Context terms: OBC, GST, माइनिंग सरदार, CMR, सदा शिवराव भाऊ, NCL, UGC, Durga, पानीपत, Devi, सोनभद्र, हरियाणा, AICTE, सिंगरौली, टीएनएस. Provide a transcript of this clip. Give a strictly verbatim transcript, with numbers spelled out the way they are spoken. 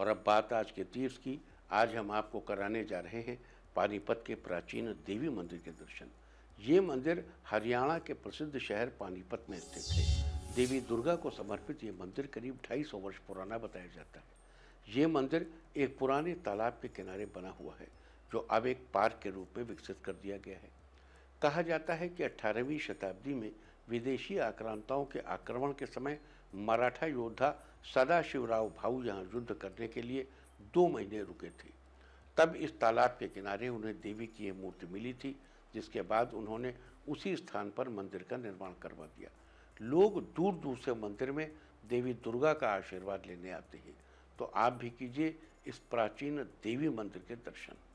और अब बात आज के तीर्थ की। आज हम आपको कराने जा रहे हैं पानीपत के प्राचीन देवी मंदिर के दर्शन। ये मंदिर हरियाणा के प्रसिद्ध शहर पानीपत में स्थित है। देवी दुर्गा को समर्पित ये मंदिर करीब ढाई सौ वर्ष पुराना बताया जाता है। ये मंदिर एक पुराने तालाब के किनारे बना हुआ है जो अब एक पार्क के रूप में विकसित कर दिया गया है। कहा जाता है कि अठारहवीं शताब्दी में विदेशी आक्रांताओं के आक्रमण के समय मराठा योद्धा सदा शिवराव भाऊ यहाँ युद्ध करने के लिए दो महीने रुके थे। तब इस तालाब के किनारे उन्हें देवी की ये मूर्ति मिली थी, जिसके बाद उन्होंने उसी स्थान पर मंदिर का निर्माण करवा दिया। लोग दूर दूर से मंदिर में देवी दुर्गा का आशीर्वाद लेने आते हैं। तो आप भी कीजिए इस प्राचीन देवी मंदिर के दर्शन।